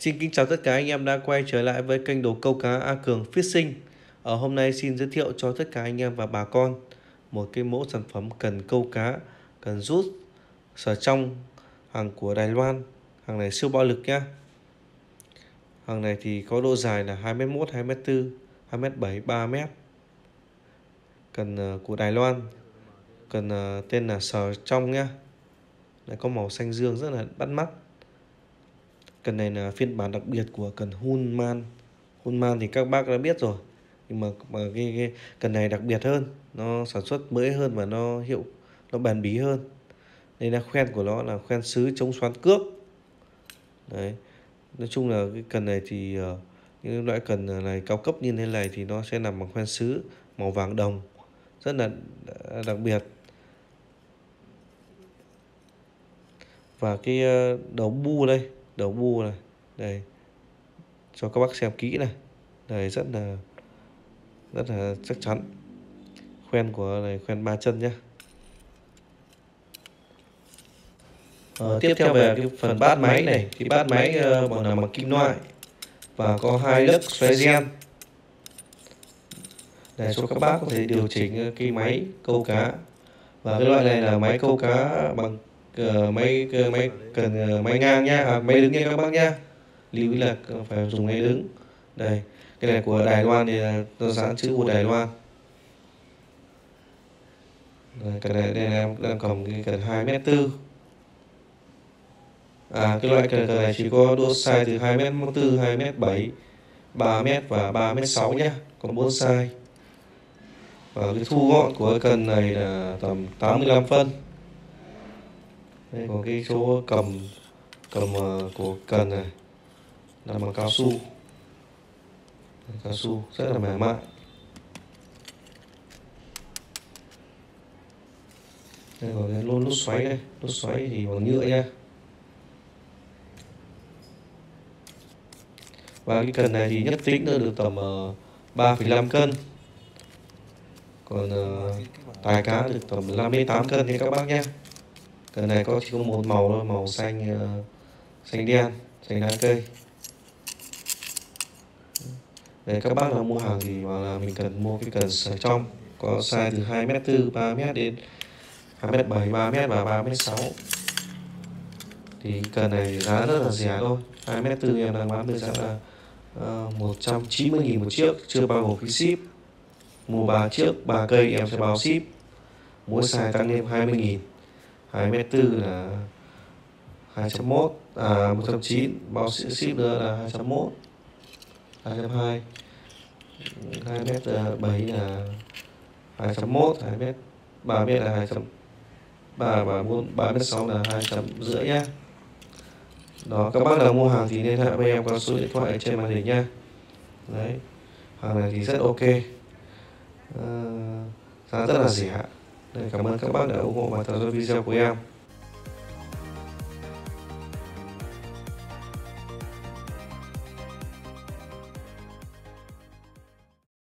Xin kính chào tất cả anh em đã quay trở lại với kênh đồ câu cá A Cường Fishing. Ở hôm nay xin giới thiệu cho tất cả anh em và bà con một cái mẫu sản phẩm cần câu cá, cần rút sở trong, hàng của Đài Loan. Hàng này siêu bạo lực nhá. Hàng này thì có độ dài là 2m1, 2m4, 2m7, 3m. Cần của Đài Loan. Cần tên là sở trong nhá. Lại có màu xanh dương rất là bắt mắt. Cần này là phiên bản đặc biệt của cần Hunman. Hunman thì các bác đã biết rồi. Nhưng mà cái cần này đặc biệt hơn, nó sản xuất mới hơn và nó bền bí hơn. Đây là khoen của nó là khoen sứ chống xoắn cước. Đấy. Nói chung là cái cần này thì những loại cần này cao cấp như thế này thì nó sẽ nằm bằng khoen sứ màu vàng đồng, rất là đặc biệt. Và cái đầu bu đây, đầu bu này, đây cho các bác xem kỹ này, đây rất là chắc chắn. Khoen của này khoen ba chân nhé. Tiếp theo về cái phần bát máy này, thì bát máy bọn là bằng kim loại và có 2 lớp xoáy gen để cho các bác có thể điều chỉnh cái máy câu cá. Và cái loại này là máy câu cá bằng máy ngang nha, máy đứng nha các bác nha. Lưu ý là phải dùng máy đứng. Đây, cái này của Đài Loan thì nó dán chữ của Đài Loan. Cái này đây em đang cầm cái cần 2m4. Cái loại cần này chỉ có độ size từ 2m4, 2m7, 3m và 3m6 nhé, có 4 size. Và cái thu gọn của cái cần này là tầm 85 phân. Đây có cái chỗ cầm của cần này là bằng cao su. Cao su rất là mềm mại. Đây có cái lốt xoáy đây, lốt xoáy thì bằng nhựa nha. Và cái cần này thì nhất tính nó được tầm 3,5 cân. Còn tài cá được tầm 58 cân nha các bác nhé. Cần này chỉ có một màu thôi, màu xanh đen, xanh lá cây. Đấy, các bác nào mua hàng thì bảo là mình cần mua cái cần sở trong có size từ 2m4, 3m đến 2m7, 3m và 3m6. Thì cần này giá rất là rẻ thôi. 2m4 em đang bán với giá là 190.000 một chiếc, chưa bao gồm phí ship. Mua 3 chiếc, 3 cây em sẽ bao ship. Mỗi size tăng thêm 20.000. 2m4 là 201, 109, bao ship nữa là 201, 220. 2m7 là 201, 2m, 3m là 203 và 3m6 là 250 nhé. Đó, các bác nào mua hàng thì liên hệ với em qua số điện thoại trên màn hình nha. Đấy, hàng này thì rất ok, giá rất là rẻ. Cảm ơn các bác đã ủng hộ và theo dõi video của em.